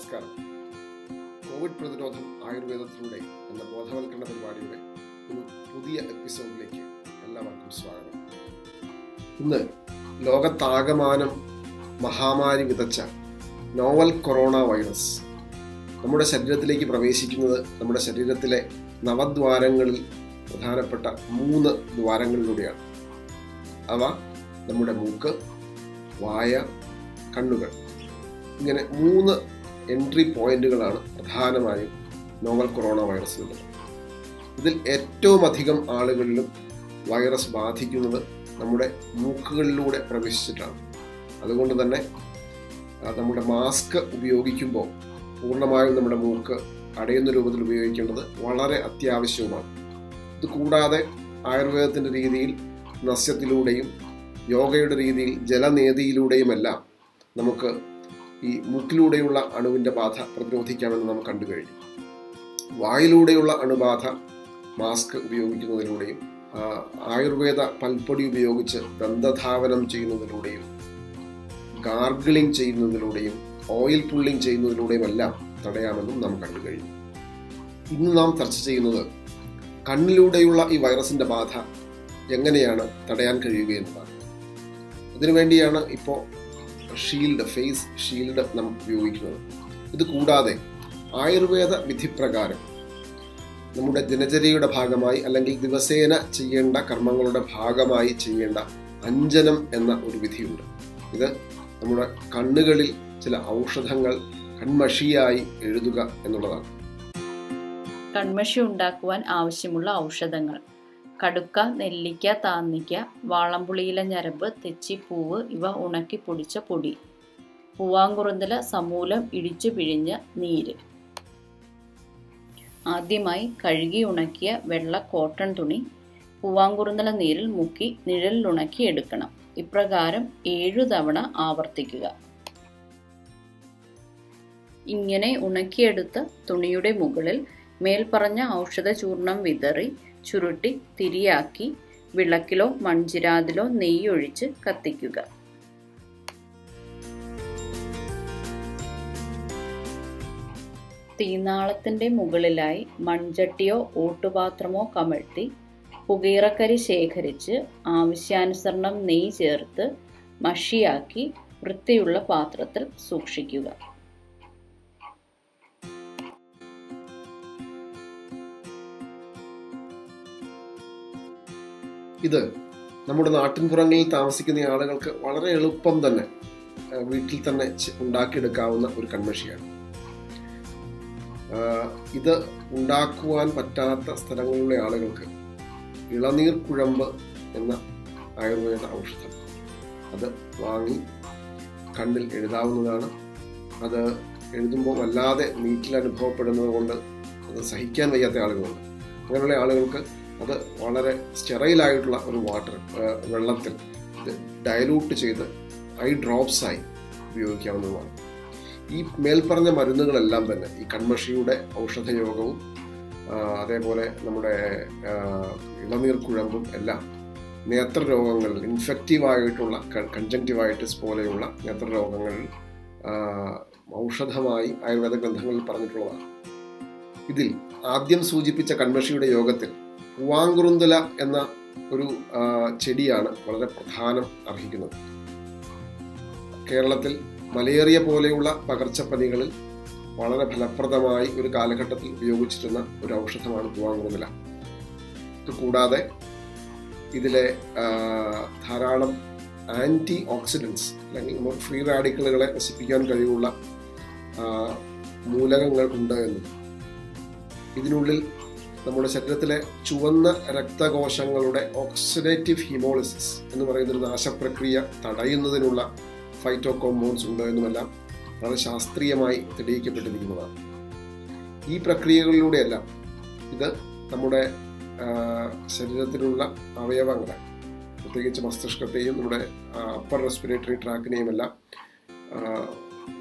നമസ്കാരം. കോവിഡ് പ്രതിരോധം ആയുർവേദത്തിലൂടെ എന്ന ബോധവൽക്കരണ പരിപാടിയുടെ ഒരു പുതിയ എപ്പിസോഡിലേക്ക് എല്ലാവർക്കും സ്വാഗതം. ഇന്ന് ലോകത്താകമാനം മഹാമാരി വിതച്ച നോവൽ കൊറോണ വൈറസ് നമ്മുടെ ശരീരത്തിലേക്ക് പ്രവേശിക്കുന്നത് നമ്മുടെ ശരീരത്തിലെ നവദ്വാരങ്ങളിൽ പ്രധാനപ്പെട്ട 3 ദ്വാരങ്ങളിലൂടെയാണ്. അവ നമ്മുടെ മൂക്ക്, വായ, കണ്ണുകൾ. ഇങ്ങനെ 3 എൻട്രി പോയിന്റുകളാണ് പ്രധാനമായും നോവൽ കൊറോണ വൈറസിനുള്ളത്. ഇതിൽ ഏറ്റവും അധികം ആളുകളിലും വൈറസ് ബാധിക്കുന്നത് നമ്മുടെ മൂക്കുകളിലൂടെ പ്രവേശിച്ചിട്ടാണ്. അതുകൊണ്ട് തന്നെ നമ്മുടെ മാസ്ക് ഉപയോഗിക്കുമ്പോൾ പൂർണ്ണമായും നമ്മുടെ മൂക്ക് അടയുന്ന രൂപത്തിൽ ഉപയോഗിക്കേണ്ടത് വളരെ അത്യാവശ്യവുമാണ്. ഇത് കൂടാതെ ആയുർവേദത്തിൻ്റെ രീതിയിൽ നസ്യത്തിലൂടെയും യോഗയുടെ രീതിയിൽ ജലനേതിയിലൂടെയുമെല്ലാം നമുക്ക് ഈ മൂക്കിലൂടെയുള്ള അണുവിൻ്റെ ബാധ പ്രതിരോധിക്കാമെന്ന് നാം കണ്ടു കഴിഞ്ഞു. വായിലൂടെയുള്ള അണുബാധ മാസ്ക് ഉപയോഗിക്കുന്നതിലൂടെയും ആയുർവേദ പൽപ്പൊടി ഉപയോഗിച്ച് ദന്തധാവനം ചെയ്യുന്നതിലൂടെയും ഗാർഗിളിംഗ് ചെയ്യുന്നതിലൂടെയും ഓയിൽ പുള്ളിംഗ് ചെയ്യുന്നതിലൂടെയുമെല്ലാം തടയാമെന്നും നാം കണ്ടു കഴിഞ്ഞു. ഇന്ന് നാം ചർച്ച ചെയ്യുന്നത് കണ്ണിലൂടെയുള്ള ഈ വൈറസിൻ്റെ ബാധ എങ്ങനെയാണ് തടയാൻ കഴിയുകയെന്നതാണ്. അതിനുവേണ്ടിയാണ് ഇപ്പോൾ ഫേസ് ഷീൽഡ് നമ്മൾ ഉപയോഗിക്കുന്നത്. ഇത് കൂടാതെ ആയുർവേദ വിധിപ്രകാരം നമ്മുടെ ദിനചര്യയുടെ ഭാഗമായി അല്ലെങ്കിൽ ദിവസേന ചെയ്യേണ്ട കർമ്മങ്ങളുടെ ഭാഗമായി ചെയ്യേണ്ട അഞ്ജനം എന്ന ഒരു വിധിയുണ്ട്. ഇത് നമ്മുടെ കണ്ണുകളിൽ ചില ഔഷധങ്ങൾ കൺമഷിയായി എഴുതുക എന്നുള്ളതാണ്. കൺമഷി ഉണ്ടാക്കുവാൻ ആവശ്യമുള്ള ഔഷധങ്ങൾ: കടുക്ക, നെല്ലിക്ക, താന്നിക്ക, വാളംപുളിയില ഞരമ്പ്, തെച്ചിപ്പൂവ് ഇവ ഉണക്കി പൊടിച്ച പൊടി, പൂവാങ്കുറുന്തല, സമൂലം ഇടിച്ചു പിഴിഞ്ഞ നീര്. ആദ്യമായി കഴുകി ഉണക്കിയ വെള്ള കോട്ടൺ തുണി പൂവാങ്കുറുന്തല നീരിൽ മുക്കി നിഴലിലുണക്കി എടുക്കണം. ഇപ്രകാരം 7 തവണ ആവർത്തിക്കുക. ഇങ്ങനെ ഉണക്കിയെടുത്ത തുണിയുടെ മുകളിൽ മേൽപ്പറഞ്ഞ ഔഷധ ചൂർണം വിതറി ചുരുട്ടി തിരിയാക്കി വിളക്കിലോ മൺചിരാതിലോ നെയ്യൊഴിച്ച് കത്തിക്കുക. തീനാളത്തിൻ്റെ മുകളിലായി മൺചട്ടിയോ ഓട്ടുപാത്രമോ കമഴ്ത്തി പുകയിറക്കരി ശേഖരിച്ച് ആവശ്യാനുസരണം നെയ്യ് ചേർത്ത് മഷിയാക്കി വൃത്തിയുള്ള പാത്രത്തിൽ സൂക്ഷിക്കുക. ഇത് നമ്മുടെ നാട്ടിൻപുറങ്ങളിൽ താമസിക്കുന്ന ആളുകൾക്ക് വളരെ എളുപ്പം തന്നെ വീട്ടിൽ തന്നെ ഉണ്ടാക്കിയെടുക്കാവുന്ന ഒരു കൺമഷിയാണ്. ഇത് ഉണ്ടാക്കുവാൻ പറ്റാത്ത സ്ഥലങ്ങളിലുള്ള ആളുകൾക്ക് ഇളനീർ കുഴമ്പ് എന്ന ആയുർവേദ ഔഷധം അത് വാങ്ങി കണ്ണിൽ എഴുതാവുന്നതാണ്. അത് എഴുതുമ്പോൾ വല്ലാതെ നീറ്റിൽ അനുഭവപ്പെടുന്നത് കൊണ്ട് അത് സഹിക്കാൻ വയ്യാത്ത ആളുകളുണ്ട്. അങ്ങനെയുള്ള ആളുകൾക്ക് അത് വളരെ സ്റ്റെറൈലായിട്ടുള്ള ഒരു വെള്ളത്തിൽ ഇത് ഡയലൂട്ട് ചെയ്ത് ഐ ഡ്രോപ്സായി ഉപയോഗിക്കാവുന്നതാണ്. ഈ മേൽപ്പറഞ്ഞ മരുന്നുകളെല്ലാം തന്നെ ഈ കൺമഷിയുടെ ഔഷധയോഗവും അതേപോലെ നമ്മുടെ ഇളനീർക്കുഴമ്പും എല്ലാം നേത്രരോഗങ്ങളിൽ ഇൻഫെക്റ്റീവായിട്ടുള്ള കൺജങ്ക്റ്റിവൈറ്റിസ് പോലെയുള്ള നേത്രരോഗങ്ങളിൽ ഔഷധമായി ആയുർവേദ ഗ്രന്ഥങ്ങളിൽ പറഞ്ഞിട്ടുള്ളതാണ്. ഇതിൽ ആദ്യം സൂചിപ്പിച്ച കൺമഷിയുടെ യോഗത്തിൽ പൂവാങ്കുറുന്തല എന്ന ഒരു ചെടിയാണ് വളരെ പ്രധാനം അർഹിക്കുന്നത്. കേരളത്തിൽ മലേറിയ പോലെയുള്ള പകർച്ചപ്പനികളിൽ വളരെ ഫലപ്രദമായി ഒരു കാലഘട്ടത്തിൽ ഉപയോഗിച്ചിരുന്ന ഒരു ഔഷധമാണ് പൂവാങ്കുറുന്തല. ഇത് കൂടാതെ ഇതിലെ ധാരാളം ആൻറ്റി ഓക്സിഡൻസ് അല്ലെങ്കിൽ ഫ്രീ റാഡിക്കലുകളെ നശിപ്പിക്കാൻ കഴിവുള്ള മൂലകങ്ങൾ ഉണ്ട് എന്നും ഇതിനുള്ളിൽ നമ്മുടെ ശരീരത്തിലെ ചുവന്ന രക്തകോശങ്ങളുടെ ഓക്സിഡേറ്റീവ് ഹീമോളിസിസ് എന്ന് പറയുന്നൊരു നാശപ്രക്രിയ തടയുന്നതിനുള്ള ഫൈറ്റോ കോമ്പൗണ്ട്സ് ഉണ്ട് എന്നുമെല്ലാം വളരെ ശാസ്ത്രീയമായി തെളിയിക്കപ്പെട്ടിരിക്കുന്നതാണ്. ഈ പ്രക്രിയകളിലൂടെയെല്ലാം ഇത് നമ്മുടെ ശരീരത്തിലുള്ള അവയവങ്ങളെ, പ്രത്യേകിച്ച് മസ്തിഷ്കത്തെയും നമ്മുടെ അപ്പർ റെസ്പിറേറ്ററി ട്രാക്കിനെയും എല്ലാം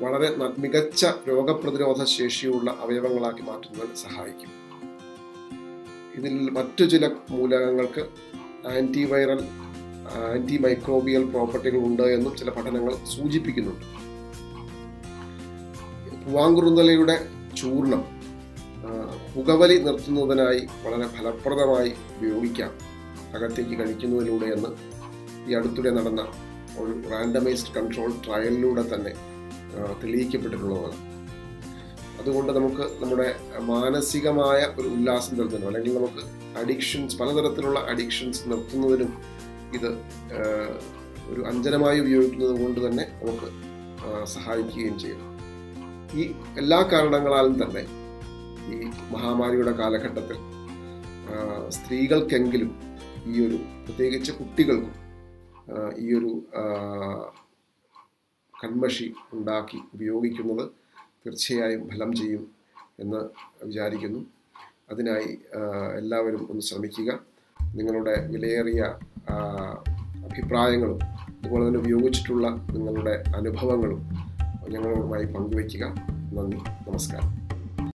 വളരെ മികച്ച രോഗപ്രതിരോധ ശേഷിയുള്ള അവയവങ്ങളാക്കി മാറ്റുന്നതിന് സഹായിക്കും. ഇതിൽ മറ്റു ചില മൂലകങ്ങൾക്ക് ആൻറ്റിവൈറൽ, ആൻറ്റിമൈക്രോബിയൽ പ്രോപ്പർട്ടികൾ ഉണ്ട് എന്നും ചില പഠനങ്ങൾ സൂചിപ്പിക്കുന്നുണ്ട്. വാങ്കുറുന്തലയുടെ ചൂർണം പുകവലി നിർത്തുന്നതിനായി വളരെ ഫലപ്രദമായി ഉപയോഗിക്കാം അകത്തേക്ക് കഴിക്കുന്നതിലൂടെയെന്ന് ഈ അടുത്തിടെ നടന്ന ഒരു റാൻഡമൈസ്ഡ് കൺട്രോൾ ട്രയലിലൂടെ തന്നെ തെളിയിക്കപ്പെട്ടിട്ടുള്ളതാണ്. അതുകൊണ്ട് നമുക്ക് നമ്മുടെ മാനസികമായ ഒരു ഉല്ലാസം നൽകുന്നതിനും അല്ലെങ്കിൽ നമുക്ക് അഡിക്ഷൻസ് പലതരത്തിലുള്ള അഡിക്ഷൻസ് നിർത്തുന്നതിനും ഇത് ഒരു അഞ്ജനമായി ഉപയോഗിക്കുന്നത് കൊണ്ട് തന്നെ നമുക്ക് സഹായിക്കുകയും ചെയ്യും. ഈ എല്ലാ കാരണങ്ങളാലും തന്നെ ഈ മഹാമാരിയുടെ കാലഘട്ടത്തിൽ സ്ത്രീകൾക്കെങ്കിലും ഈ ഒരു പ്രത്യേകിച്ച് കുട്ടികൾക്കും ഈ ഒരു കൺമഷി ഉണ്ടാക്കി ഉപയോഗിക്കുന്നത് തീർച്ചയായും ഫലം ചെയ്യും എന്ന് വിചാരിക്കുന്നു. അതിനായി എല്ലാവരും ഒന്ന് ശ്രമിക്കുക. നിങ്ങളുടെ വിലയേറിയ അഭിപ്രായങ്ങളും അതുപോലെ തന്നെ ഉപയോഗിച്ചിട്ടുള്ള നിങ്ങളുടെ അനുഭവങ്ങളും ഞങ്ങളുമായി പങ്കുവയ്ക്കുക. നന്ദി, നമസ്കാരം.